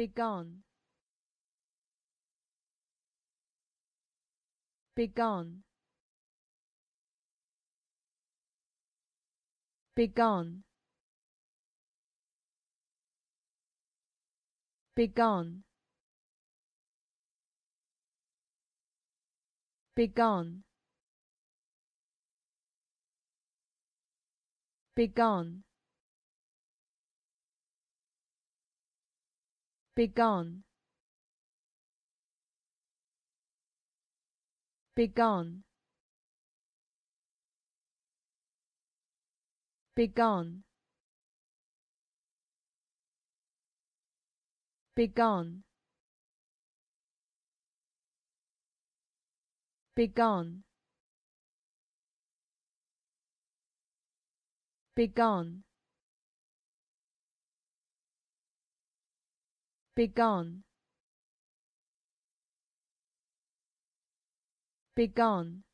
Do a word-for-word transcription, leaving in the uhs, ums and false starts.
Begone. Begone. Begone. Begone. Begone. Begone. Begone. Begone. Begone. Begone. Begone. Begone. Begone. Begone.